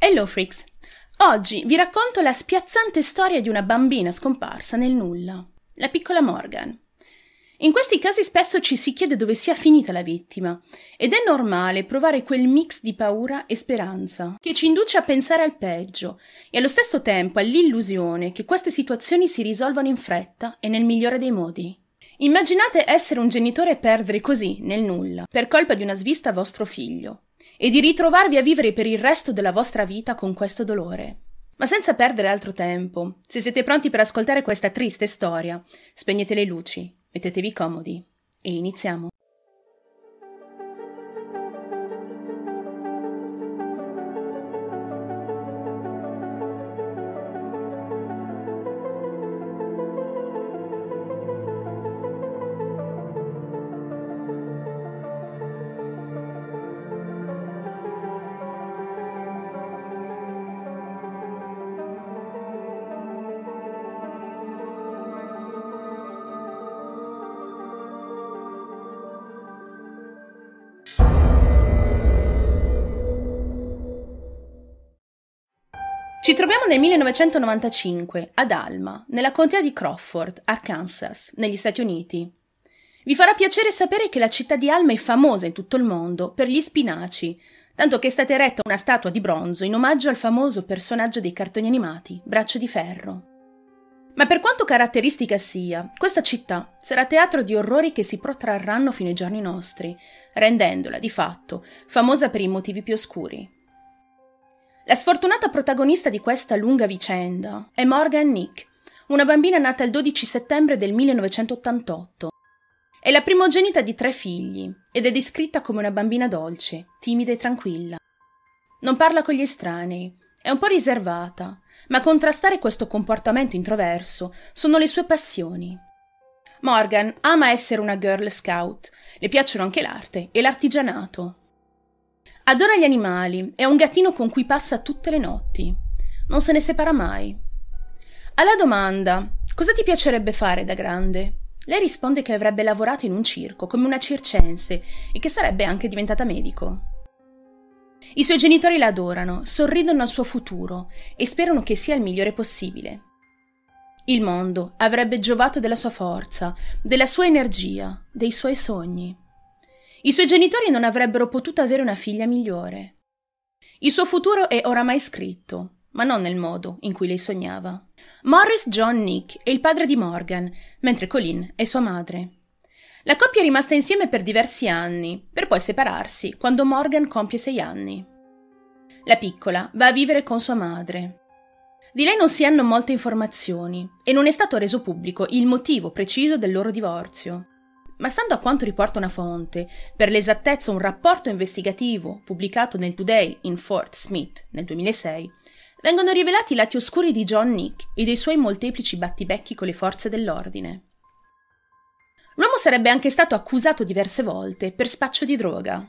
Hello Freaks! Oggi vi racconto la spiazzante storia di una bambina scomparsa nel nulla, la piccola Morgan. In questi casi spesso ci si chiede dove sia finita la vittima, ed è normale provare quel mix di paura e speranza che ci induce a pensare al peggio e allo stesso tempo all'illusione che queste situazioni si risolvano in fretta e nel migliore dei modi. Immaginate essere un genitore e perdere così, nel nulla, per colpa di una svista a vostro figlio, e di ritrovarvi a vivere per il resto della vostra vita con questo dolore. Ma senza perdere altro tempo, se siete pronti per ascoltare questa triste storia, spegnete le luci, mettetevi comodi e iniziamo. Ci troviamo nel 1995, ad Alma, nella contea di Crawford, Arkansas, negli Stati Uniti. Vi farà piacere sapere che la città di Alma è famosa in tutto il mondo per gli spinaci, tanto che è stata eretta una statua di bronzo in omaggio al famoso personaggio dei cartoni animati, Braccio di Ferro. Ma per quanto caratteristica sia, questa città sarà teatro di orrori che si protrarranno fino ai giorni nostri, rendendola, di fatto, famosa per i motivi più oscuri. La sfortunata protagonista di questa lunga vicenda è Morgan Nick, una bambina nata il 12 settembre del 1988. È la primogenita di 3 figli ed è descritta come una bambina dolce, timida e tranquilla. Non parla con gli estranei, è un po' riservata, ma a contrastare questo comportamento introverso sono le sue passioni. Morgan ama essere una Girl Scout, le piacciono anche l'arte e l'artigianato. Adora gli animali, è un gattino con cui passa tutte le notti. Non se ne separa mai. Alla domanda, cosa ti piacerebbe fare da grande? Lei risponde che avrebbe lavorato in un circo, come una circense, e che sarebbe anche diventata medico. I suoi genitori la adorano, sorridono al suo futuro e sperano che sia il migliore possibile. Il mondo avrebbe giovato della sua forza, della sua energia, dei suoi sogni. I suoi genitori non avrebbero potuto avere una figlia migliore. Il suo futuro è oramai scritto, ma non nel modo in cui lei sognava. Maurice John Nick è il padre di Morgan, mentre Colleen è sua madre. La coppia è rimasta insieme per diversi anni, per poi separarsi quando Morgan compie 6 anni. La piccola va a vivere con sua madre. Di lei non si hanno molte informazioni e non è stato reso pubblico il motivo preciso del loro divorzio. Ma stando a quanto riporta una fonte, per l'esattezza un rapporto investigativo pubblicato nel Today in Fort Smith nel 2006, vengono rivelati i lati oscuri di John Nick e dei suoi molteplici battibecchi con le forze dell'ordine. L'uomo sarebbe anche stato accusato diverse volte per spaccio di droga.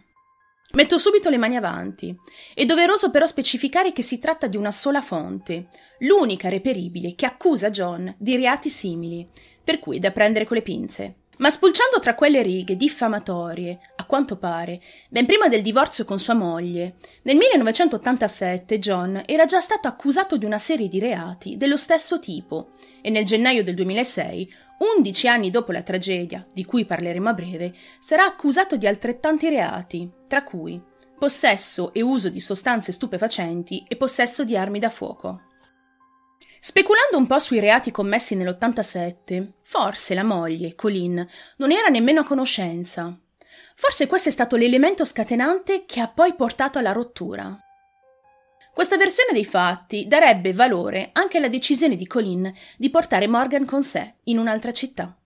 Metto subito le mani avanti. È doveroso però specificare che si tratta di una sola fonte, l'unica reperibile che accusa John di reati simili, per cui è da prendere con le pinze. Ma spulciando tra quelle righe diffamatorie, a quanto pare, ben prima del divorzio con sua moglie, nel 1987 John era già stato accusato di una serie di reati dello stesso tipo e nel gennaio del 2006, 11 anni dopo la tragedia, di cui parleremo a breve, sarà accusato di altrettanti reati, tra cui possesso e uso di sostanze stupefacenti e possesso di armi da fuoco. Speculando un po' sui reati commessi nell'87, forse la moglie, Colleen, non era nemmeno a conoscenza. Forse questo è stato l'elemento scatenante che ha poi portato alla rottura. Questa versione dei fatti darebbe valore anche alla decisione di Colleen di portare Morgan con sé in un'altra città.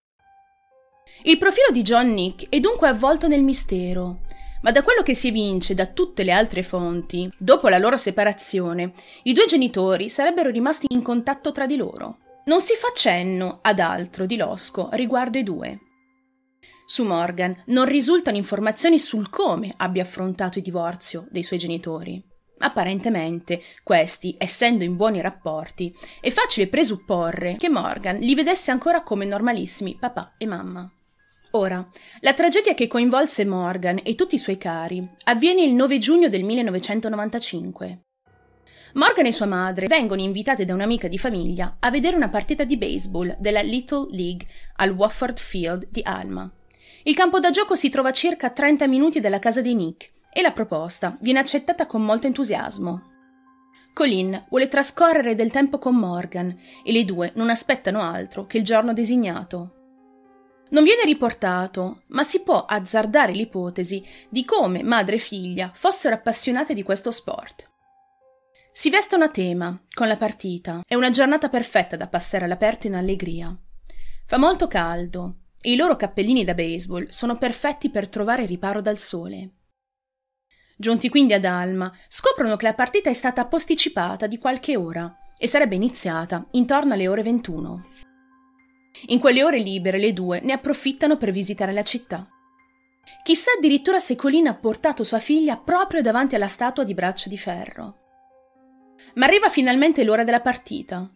Il profilo di John Nick è dunque avvolto nel mistero. Ma da quello che si evince da tutte le altre fonti, dopo la loro separazione, i 2 genitori sarebbero rimasti in contatto tra di loro. Non si fa cenno ad altro di losco riguardo i 2. Su Morgan non risultano informazioni sul come abbia affrontato il divorzio dei suoi genitori. Apparentemente, questi, essendo in buoni rapporti, è facile presupporre che Morgan li vedesse ancora come normalissimi papà e mamma. Ora, la tragedia che coinvolse Morgan e tutti i suoi cari avviene il 9 giugno del 1995. Morgan e sua madre vengono invitate da un'amica di famiglia a vedere una partita di baseball della Little League al Wofford Field di Alma. Il campo da gioco si trova a circa 30 minuti dalla casa di Nick e la proposta viene accettata con molto entusiasmo. Colleen vuole trascorrere del tempo con Morgan e le due non aspettano altro che il giorno designato. Non viene riportato, ma si può azzardare l'ipotesi di come madre e figlia fossero appassionate di questo sport. Si vestono a tema con la partita, è una giornata perfetta da passare all'aperto in allegria. Fa molto caldo e i loro cappellini da baseball sono perfetti per trovare riparo dal sole. Giunti quindi ad Alma, scoprono che la partita è stata posticipata di qualche ora e sarebbe iniziata intorno alle ore 21. In quelle ore libere le due ne approfittano per visitare la città. Chissà addirittura se Colleen ha portato sua figlia proprio davanti alla statua di Braccio di Ferro. Ma arriva finalmente l'ora della partita.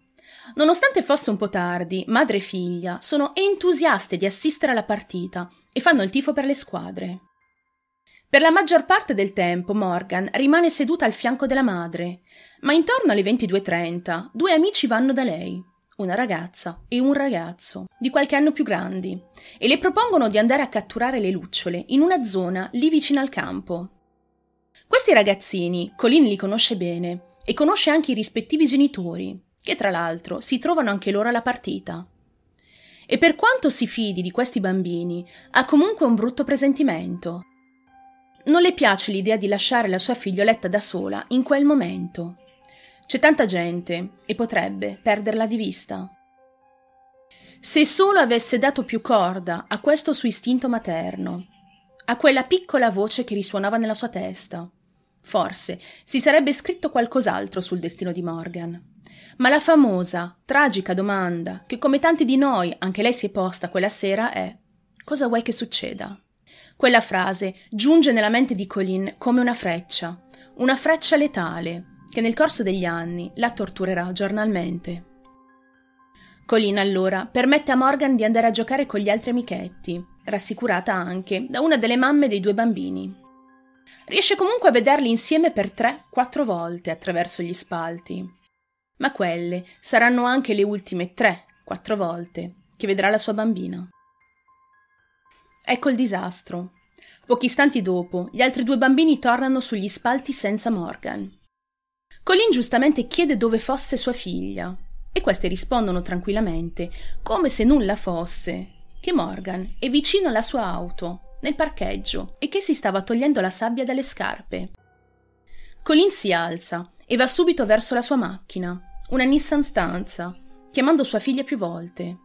Nonostante fosse un po' tardi, madre e figlia sono entusiaste di assistere alla partita e fanno il tifo per le squadre. Per la maggior parte del tempo Morgan rimane seduta al fianco della madre, ma intorno alle 22:30 due amici vanno da lei. Una ragazza e un ragazzo di qualche anno più grandi e le propongono di andare a catturare le lucciole in una zona lì vicino al campo. Questi ragazzini Colleen li conosce bene e conosce anche i rispettivi genitori, che tra l'altro si trovano anche loro alla partita. E per quanto si fidi di questi bambini, ha comunque un brutto presentimento. Non le piace l'idea di lasciare la sua figlioletta da sola in quel momento. C'è tanta gente e potrebbe perderla di vista. Se solo avesse dato più corda a questo suo istinto materno, a quella piccola voce che risuonava nella sua testa, forse si sarebbe scritto qualcos'altro sul destino di Morgan. Ma la famosa, tragica domanda che come tanti di noi anche lei si è posta quella sera è: cosa vuoi che succeda? Quella frase giunge nella mente di Colleen come una freccia letale, che nel corso degli anni la torturerà giornalmente. Colleen allora permette a Morgan di andare a giocare con gli altri amichetti, rassicurata anche da una delle mamme dei due bambini. Riesce comunque a vederli insieme per 3-4 volte attraverso gli spalti, ma quelle saranno anche le ultime 3-4 volte che vedrà la sua bambina. Ecco il disastro. Pochi istanti dopo, gli altri due bambini tornano sugli spalti senza Morgan. Colleen giustamente chiede dove fosse sua figlia e queste rispondono tranquillamente, come se nulla fosse, che Morgan è vicino alla sua auto, nel parcheggio, e che si stava togliendo la sabbia dalle scarpe. Colleen si alza e va subito verso la sua macchina, una Nissan Stanza, chiamando sua figlia più volte,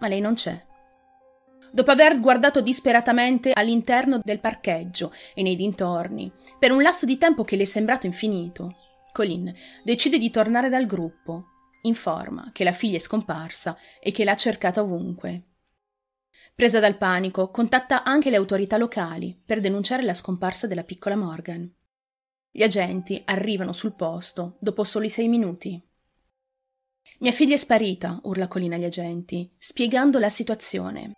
ma lei non c'è. Dopo aver guardato disperatamente all'interno del parcheggio e nei dintorni, per un lasso di tempo che le è sembrato infinito, Colleen decide di tornare dal gruppo, informa che la figlia è scomparsa e che l'ha cercata ovunque. Presa dal panico, contatta anche le autorità locali per denunciare la scomparsa della piccola Morgan. Gli agenti arrivano sul posto dopo soli 6 minuti. «Mia figlia è sparita», urla Colleen agli agenti, spiegando la situazione.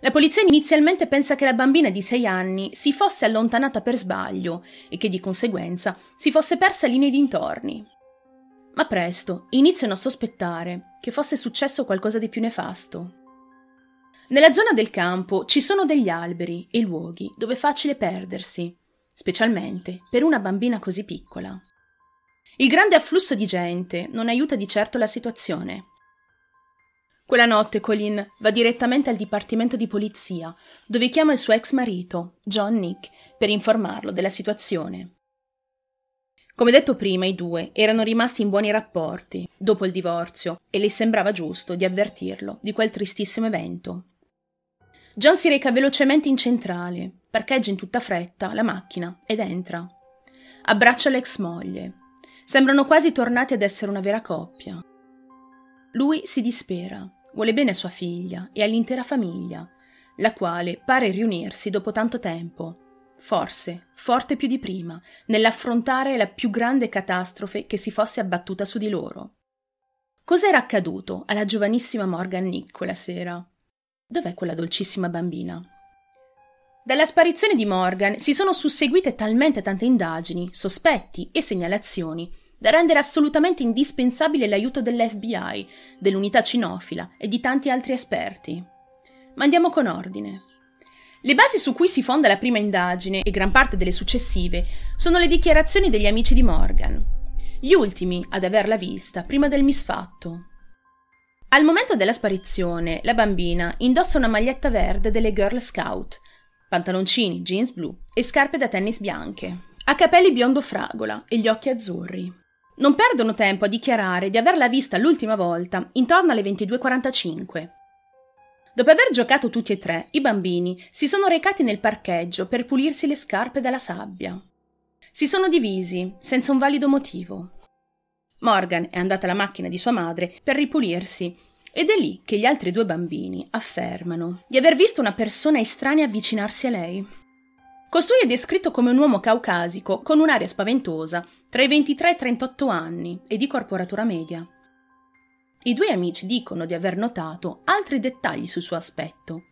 La polizia inizialmente pensa che la bambina di 6 anni si fosse allontanata per sbaglio e che di conseguenza si fosse persa lì nei dintorni. Ma presto iniziano a sospettare che fosse successo qualcosa di più nefasto. Nella zona del campo ci sono degli alberi e luoghi dove è facile perdersi, specialmente per una bambina così piccola. Il grande afflusso di gente non aiuta di certo la situazione. Quella notte Colleen va direttamente al dipartimento di polizia, dove chiama il suo ex marito, John Nick, per informarlo della situazione. Come detto prima, i due erano rimasti in buoni rapporti dopo il divorzio e le sembrava giusto di avvertirlo di quel tristissimo evento. John si reca velocemente in centrale, parcheggia in tutta fretta la macchina ed entra. Abbraccia l'ex moglie. Sembrano quasi tornati ad essere una vera coppia. Lui si dispera. Vuole bene a sua figlia e all'intera famiglia, la quale pare riunirsi dopo tanto tempo, forse forte più di prima, nell'affrontare la più grande catastrofe che si fosse abbattuta su di loro. Cos'era accaduto alla giovanissima Morgan Nick quella sera? Dov'è quella dolcissima bambina? Dalla sparizione di Morgan si sono susseguite talmente tante indagini, sospetti e segnalazioni da rendere assolutamente indispensabile l'aiuto dell'FBI, dell'unità cinofila e di tanti altri esperti. Ma andiamo con ordine. Le basi su cui si fonda la prima indagine, e gran parte delle successive, sono le dichiarazioni degli amici di Morgan, gli ultimi ad averla vista prima del misfatto. Al momento della sparizione, la bambina indossa una maglietta verde delle Girl Scout, pantaloncini, jeans blu e scarpe da tennis bianche. Ha capelli biondo fragola e gli occhi azzurri. Non perdono tempo a dichiarare di averla vista l'ultima volta intorno alle 22:45. Dopo aver giocato tutti e tre, i bambini si sono recati nel parcheggio per pulirsi le scarpe dalla sabbia. Si sono divisi, senza un valido motivo. Morgan è andata alla macchina di sua madre per ripulirsi ed è lì che gli altri due bambini affermano di aver visto una persona estranea avvicinarsi a lei. Costui è descritto come un uomo caucasico con un'aria spaventosa, tra i 23 e i 38 anni e di corporatura media. I due amici dicono di aver notato altri dettagli sul suo aspetto.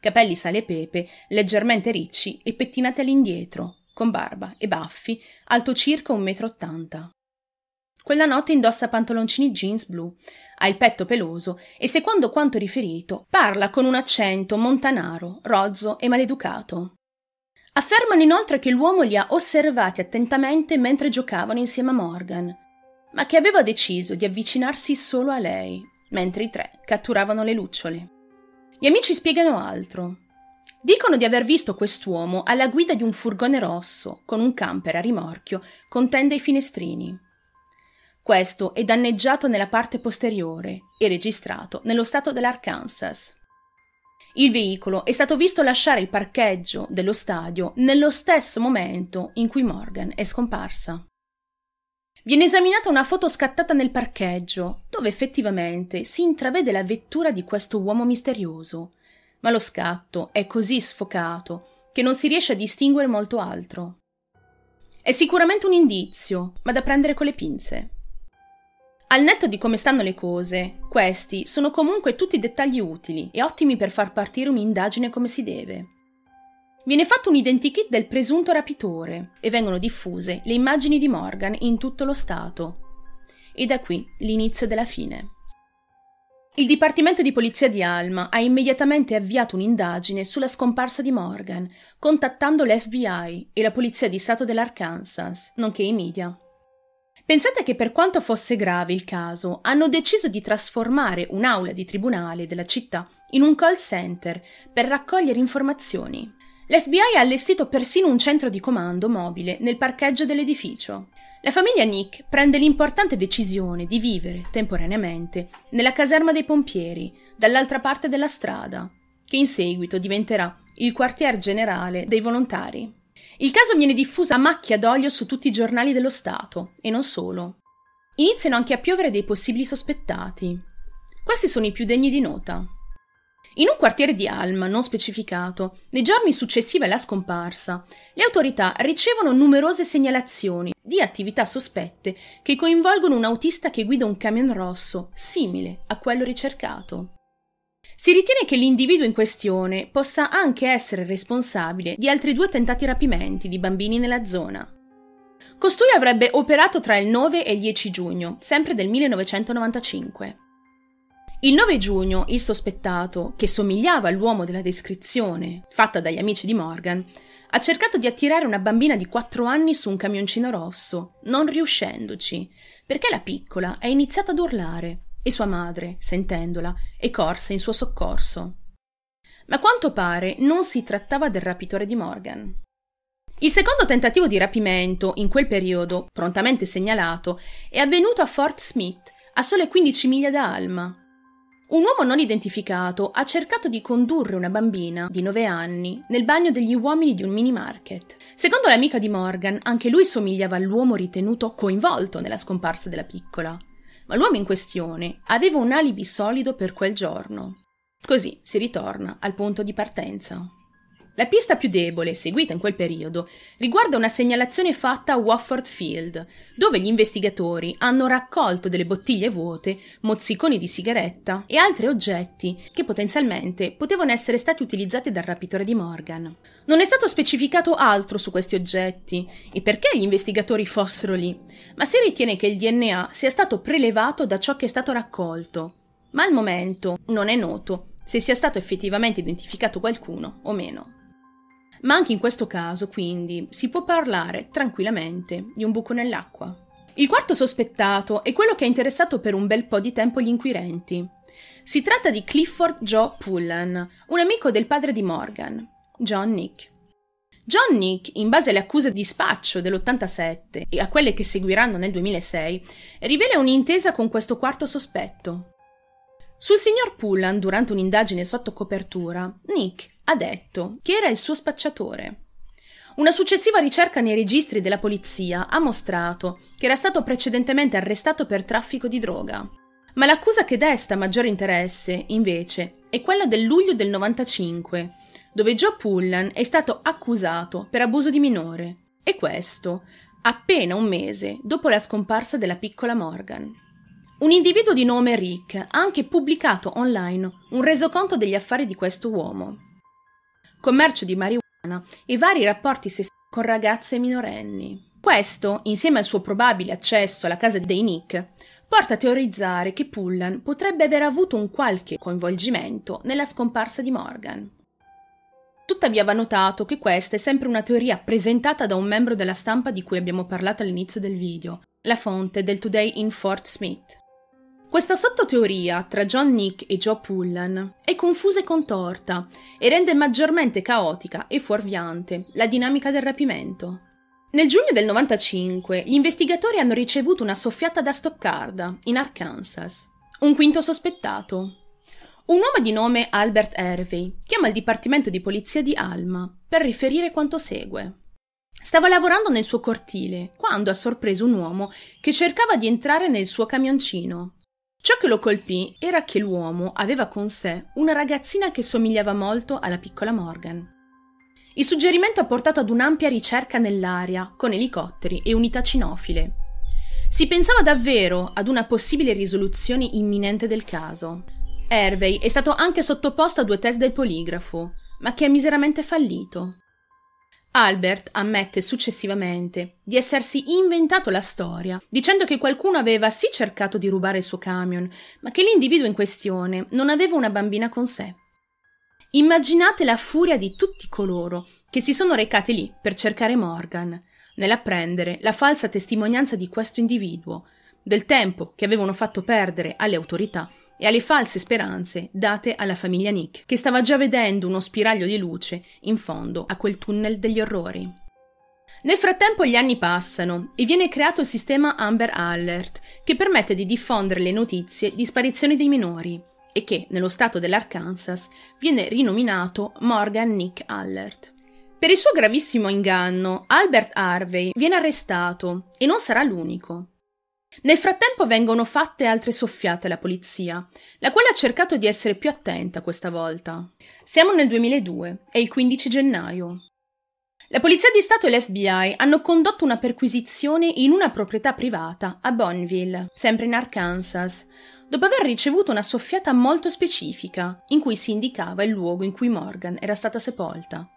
Capelli sale pepe, leggermente ricci e pettinati all'indietro, con barba e baffi, alto circa 1,80 m. Quella notte indossa pantaloncini jeans blu, ha il petto peloso e, secondo quanto riferito, parla con un accento montanaro, rozzo e maleducato. Affermano inoltre che l'uomo li ha osservati attentamente mentre giocavano insieme a Morgan, ma che aveva deciso di avvicinarsi solo a lei, mentre i tre catturavano le lucciole. Gli amici spiegano altro. Dicono di aver visto quest'uomo alla guida di un furgone rosso, con un camper a rimorchio, con tende ai finestrini. Questo è danneggiato nella parte posteriore e registrato nello stato dell'Arkansas. Il veicolo è stato visto lasciare il parcheggio dello stadio nello stesso momento in cui Morgan è scomparsa. Viene esaminata una foto scattata nel parcheggio, dove effettivamente si intravede la vettura di questo uomo misterioso, ma lo scatto è così sfocato che non si riesce a distinguere molto altro. È sicuramente un indizio, ma da prendere con le pinze. Al netto di come stanno le cose, questi sono comunque tutti dettagli utili e ottimi per far partire un'indagine come si deve. Viene fatto un identikit del presunto rapitore e vengono diffuse le immagini di Morgan in tutto lo stato. E da qui l'inizio della fine. Il Dipartimento di Polizia di Alma ha immediatamente avviato un'indagine sulla scomparsa di Morgan, contattando l'FBI e la Polizia di Stato dell'Arkansas, nonché i media. Pensate che per quanto fosse grave il caso, hanno deciso di trasformare un'aula di tribunale della città in un call center per raccogliere informazioni. L'FBI ha allestito persino un centro di comando mobile nel parcheggio dell'edificio. La famiglia Nick prende l'importante decisione di vivere, temporaneamente, nella caserma dei pompieri, dall'altra parte della strada, che in seguito diventerà il quartier generale dei volontari. Il caso viene diffuso a macchia d'olio su tutti i giornali dello Stato, e non solo. Iniziano anche a piovere dei possibili sospettati. Questi sono i più degni di nota. In un quartiere di Alma, non specificato, nei giorni successivi alla scomparsa, le autorità ricevono numerose segnalazioni di attività sospette che coinvolgono un autista che guida un camion rosso simile a quello ricercato. Si ritiene che l'individuo in questione possa anche essere responsabile di altri due tentati rapimenti di bambini nella zona. Costui avrebbe operato tra il 9 e il 10 giugno, sempre del 1995. Il 9 giugno il sospettato, che somigliava all'uomo della descrizione fatta dagli amici di Morgan, ha cercato di attirare una bambina di 4 anni su un camioncino rosso, non riuscendoci, perché la piccola è iniziata ad urlare e sua madre, sentendola, è corsa in suo soccorso. Ma a quanto pare non si trattava del rapitore di Morgan. Il secondo tentativo di rapimento, in quel periodo, prontamente segnalato, è avvenuto a Fort Smith, a sole 15 miglia da Alma. Un uomo non identificato ha cercato di condurre una bambina di 9 anni nel bagno degli uomini di un minimarket. Secondo l'amica di Morgan, anche lui somigliava all'uomo ritenuto coinvolto nella scomparsa della piccola, ma l'uomo in questione aveva un alibi solido per quel giorno. Così si ritorna al punto di partenza. La pista più debole, seguita in quel periodo, riguarda una segnalazione fatta a Wofford Field, dove gli investigatori hanno raccolto delle bottiglie vuote, mozziconi di sigaretta e altri oggetti che potenzialmente potevano essere stati utilizzati dal rapitore di Morgan. Non è stato specificato altro su questi oggetti e perché gli investigatori fossero lì, ma si ritiene che il DNA sia stato prelevato da ciò che è stato raccolto, ma al momento non è noto se sia stato effettivamente identificato qualcuno o meno. Ma anche in questo caso, quindi, si può parlare tranquillamente di un buco nell'acqua. Il quarto sospettato è quello che ha interessato per un bel po' di tempo gli inquirenti. Si tratta di Clifford Joe Pullen, un amico del padre di Morgan, John Nick. John Nick, in base alle accuse di spaccio dell'87 e a quelle che seguiranno nel 2006, rivela un'intesa con questo quarto sospetto. Sul signor Pullen, durante un'indagine sotto copertura, Nick ha detto che era il suo spacciatore. Una successiva ricerca nei registri della polizia ha mostrato che era stato precedentemente arrestato per traffico di droga. Ma l'accusa che desta maggiore interesse, invece, è quella del luglio del 95, dove Joe Pullen è stato accusato per abuso di minore, e questo appena un mese dopo la scomparsa della piccola Morgan. Un individuo di nome Rick ha anche pubblicato online un resoconto degli affari di questo uomo. Commercio di marijuana e vari rapporti sessuali con ragazze minorenni. Questo, insieme al suo probabile accesso alla casa dei Nick, porta a teorizzare che Pullen potrebbe aver avuto un qualche coinvolgimento nella scomparsa di Morgan. Tuttavia va notato che questa è sempre una teoria presentata da un membro della stampa di cui abbiamo parlato all'inizio del video, la fonte del Today in Fort Smith. Questa sottoteoria tra John Nick e Joe Pullen è confusa e contorta e rende maggiormente caotica e fuorviante la dinamica del rapimento. Nel giugno del 95 gli investigatori hanno ricevuto una soffiata da Stoccarda, in Arkansas. Un quinto sospettato. Un uomo di nome Albert Hervey chiama il dipartimento di polizia di Alma per riferire quanto segue. Stava lavorando nel suo cortile quando ha sorpreso un uomo che cercava di entrare nel suo camioncino. Ciò che lo colpì era che l'uomo aveva con sé una ragazzina che somigliava molto alla piccola Morgan. Il suggerimento ha portato ad un'ampia ricerca nell'area con elicotteri e unità cinofile. Si pensava davvero ad una possibile risoluzione imminente del caso. Hervey è stato anche sottoposto a 2 test del poligrafo, ma che è miseramente fallito. Albert ammette successivamente di essersi inventato la storia, dicendo che qualcuno aveva sì cercato di rubare il suo camion, ma che l'individuo in questione non aveva una bambina con sé. Immaginate la furia di tutti coloro che si sono recati lì per cercare Morgan, nell'apprendere la falsa testimonianza di questo individuo, del tempo che avevano fatto perdere alle autorità e alle false speranze date alla famiglia Nick, che stava già vedendo uno spiraglio di luce in fondo a quel tunnel degli orrori. Nel frattempo gli anni passano e viene creato il sistema Amber Alert, che permette di diffondere le notizie di sparizione dei minori e che, nello stato dell'Arkansas, viene rinominato Morgan Nick Alert. Per il suo gravissimo inganno, Albert Hervey viene arrestato e non sarà l'unico. Nel frattempo vengono fatte altre soffiate alla polizia, la quale ha cercato di essere più attenta questa volta. Siamo nel 2002, è il 15 gennaio. La Polizia di Stato e l'FBI hanno condotto una perquisizione in una proprietà privata a Bonneville, sempre in Arkansas, dopo aver ricevuto una soffiata molto specifica, in cui si indicava il luogo in cui Morgan era stata sepolta.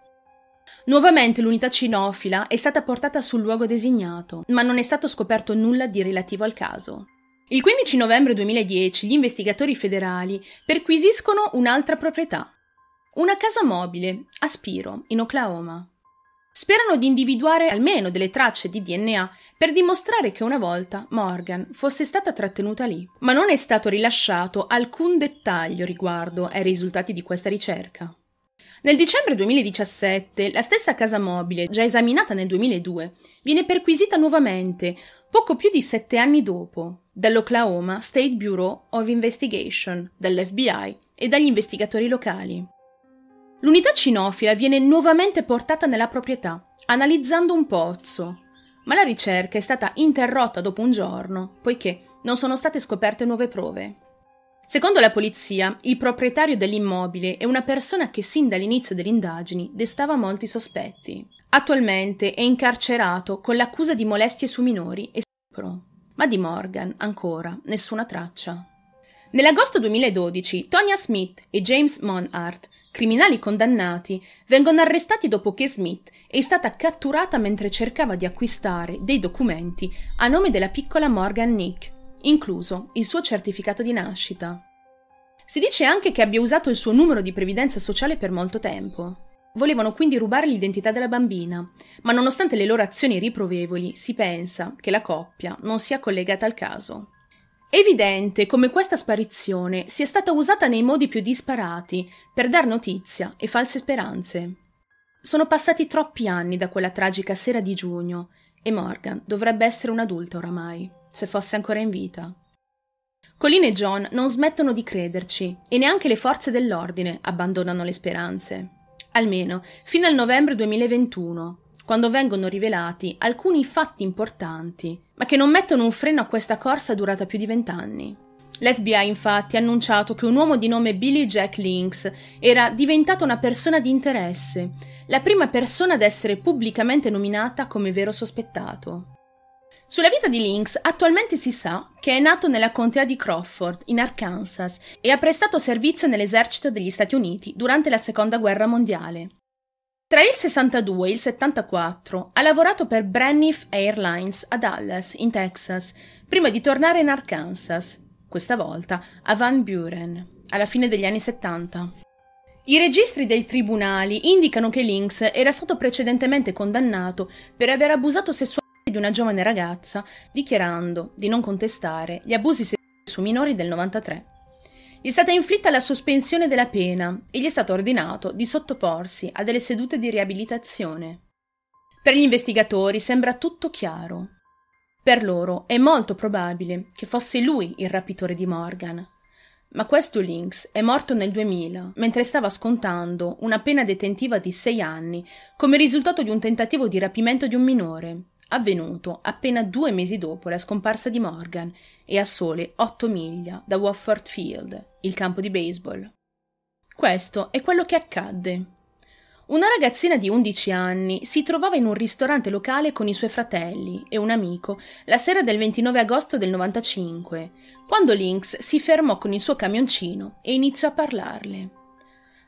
Nuovamente l'unità cinofila è stata portata sul luogo designato, ma non è stato scoperto nulla di relativo al caso. Il 15 novembre 2010 gli investigatori federali perquisiscono un'altra proprietà, una casa mobile a Spiro, in Oklahoma. Sperano di individuare almeno delle tracce di DNA per dimostrare che una volta Morgan fosse stata trattenuta lì, ma non è stato rilasciato alcun dettaglio riguardo ai risultati di questa ricerca. Nel dicembre 2017, la stessa casa mobile, già esaminata nel 2002, viene perquisita nuovamente, poco più di 7 anni dopo, dall'Oklahoma State Bureau of Investigation, dall'FBI e dagli investigatori locali. L'unità cinofila viene nuovamente portata nella proprietà, analizzando un pozzo, ma la ricerca è stata interrotta dopo un giorno, poiché non sono state scoperte nuove prove. Secondo la polizia, il proprietario dell'immobile è una persona che sin dall'inizio delle indagini destava molti sospetti. Attualmente è incarcerato con l'accusa di molestie su minori e stupro, ma di Morgan ancora nessuna traccia. Nell'agosto 2012, Tonya Smith e James Monhart, criminali condannati, vengono arrestati dopo che Smith è stata catturata mentre cercava di acquistare dei documenti a nome della piccola Morgan Nick, incluso il suo certificato di nascita. Si dice anche che abbia usato il suo numero di previdenza sociale per molto tempo. Volevano quindi rubare l'identità della bambina, ma nonostante le loro azioni riprovevoli, si pensa che la coppia non sia collegata al caso. È evidente come questa sparizione sia stata usata nei modi più disparati per dar notizia e false speranze. Sono passati troppi anni da quella tragica sera di giugno e Morgan dovrebbe essere un'adulta oramai, se fosse ancora in vita. Colleen e John non smettono di crederci e neanche le forze dell'ordine abbandonano le speranze. Almeno fino al novembre 2021, quando vengono rivelati alcuni fatti importanti, ma che non mettono un freno a questa corsa durata più di 20 anni. L'FBI infatti ha annunciato che un uomo di nome Billy Jack Links era diventato una persona di interesse, la prima persona ad essere pubblicamente nominata come vero sospettato. Sulla vita di Links attualmente si sa che è nato nella contea di Crawford, in Arkansas, e ha prestato servizio nell'esercito degli Stati Uniti durante la Seconda Guerra Mondiale. Tra il 62 e il 74 ha lavorato per Braniff Airlines a Dallas, in Texas, prima di tornare in Arkansas, questa volta a Van Buren, alla fine degli anni 70. I registri dei tribunali indicano che Links era stato precedentemente condannato per aver abusato sessualmente di una giovane ragazza, dichiarando di non contestare gli abusi sessuali su minori del 93. Gli è stata inflitta la sospensione della pena e gli è stato ordinato di sottoporsi a delle sedute di riabilitazione. Per gli investigatori sembra tutto chiaro. Per loro è molto probabile che fosse lui il rapitore di Morgan, ma questo Links è morto nel 2000 mentre stava scontando una pena detentiva di 6 anni come risultato di un tentativo di rapimento di un minore, avvenuto appena 2 mesi dopo la scomparsa di Morgan e a sole 8 miglia da Wofford Field, il campo di baseball. Questo è quello che accadde. Una ragazzina di 11 anni si trovava in un ristorante locale con i suoi fratelli e un amico la sera del 29 agosto del 95, quando Links si fermò con il suo camioncino e iniziò a parlarle.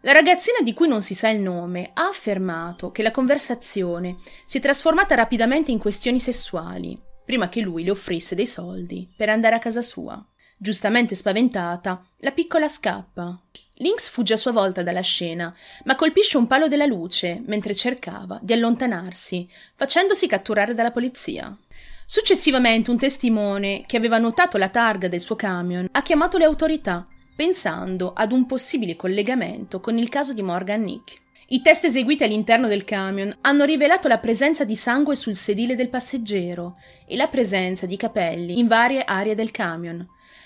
La ragazzina, di cui non si sa il nome, ha affermato che la conversazione si è trasformata rapidamente in questioni sessuali, prima che lui le offrisse dei soldi per andare a casa sua. Giustamente spaventata, la piccola scappa. Links fugge a sua volta dalla scena, ma colpisce un palo della luce mentre cercava di allontanarsi, facendosi catturare dalla polizia. Successivamente un testimone, che aveva notato la targa del suo camion, ha chiamato le autorità, pensando ad un possibile collegamento con il caso di Morgan Nick. I test eseguiti all'interno del camion hanno rivelato la presenza di sangue sul sedile del passeggero e la presenza di capelli in varie aree del camion,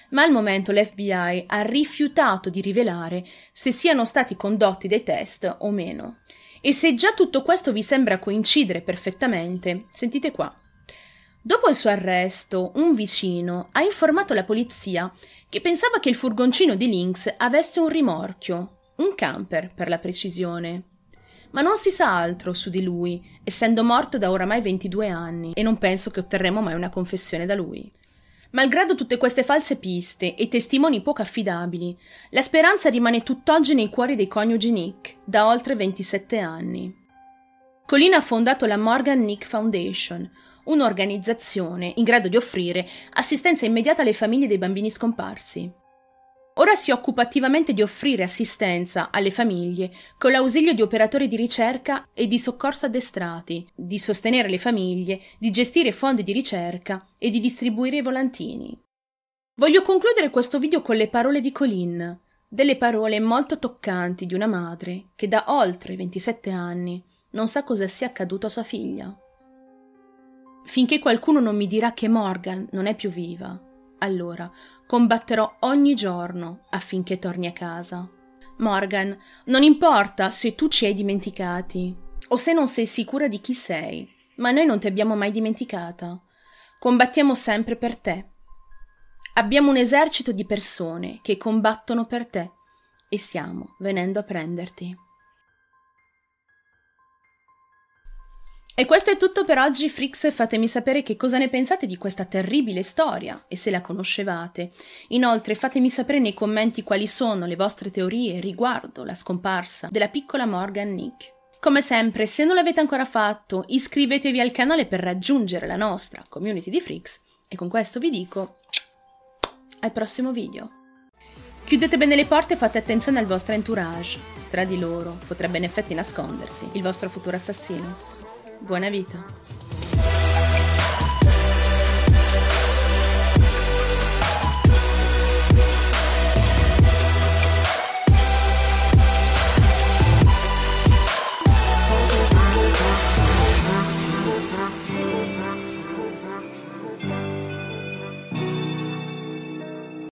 ma al momento l'FBI ha rifiutato di rivelare se siano stati condotti dei test o meno. E se già tutto questo vi sembra coincidere perfettamente, sentite qua. Dopo il suo arresto, un vicino ha informato la polizia che pensava che il furgoncino di Links avesse un rimorchio, un camper per la precisione. Ma non si sa altro su di lui, essendo morto da oramai 22 anni, e non penso che otterremo mai una confessione da lui. Malgrado tutte queste false piste e testimoni poco affidabili, la speranza rimane tutt'oggi nei cuori dei coniugi Nick, da oltre 27 anni. Colleen ha fondato la Morgan Nick Foundation, un'organizzazione in grado di offrire assistenza immediata alle famiglie dei bambini scomparsi. Ora si occupa attivamente di offrire assistenza alle famiglie con l'ausilio di operatori di ricerca e di soccorso addestrati, di sostenere le famiglie, di gestire fondi di ricerca e di distribuire i volantini. Voglio concludere questo video con le parole di Colleen, delle parole molto toccanti di una madre che da oltre 27 anni non sa cosa sia accaduto a sua figlia. Finché qualcuno non mi dirà che Morgan non è più viva, allora combatterò ogni giorno affinché torni a casa. Morgan, non importa se tu ci hai dimenticati o se non sei sicura di chi sei, ma noi non ti abbiamo mai dimenticata. Combattiamo sempre per te. Abbiamo un esercito di persone che combattono per te e stiamo venendo a prenderti. E questo è tutto per oggi, Freaks. Fatemi sapere che cosa ne pensate di questa terribile storia e se la conoscevate. Inoltre fatemi sapere nei commenti quali sono le vostre teorie riguardo la scomparsa della piccola Morgan Nick. Come sempre, se non l'avete ancora fatto, iscrivetevi al canale per raggiungere la nostra community di Freaks e con questo vi dico al prossimo video. Chiudete bene le porte e fate attenzione al vostro entourage. Tra di loro potrebbe in effetti nascondersi il vostro futuro assassino. Buona vita.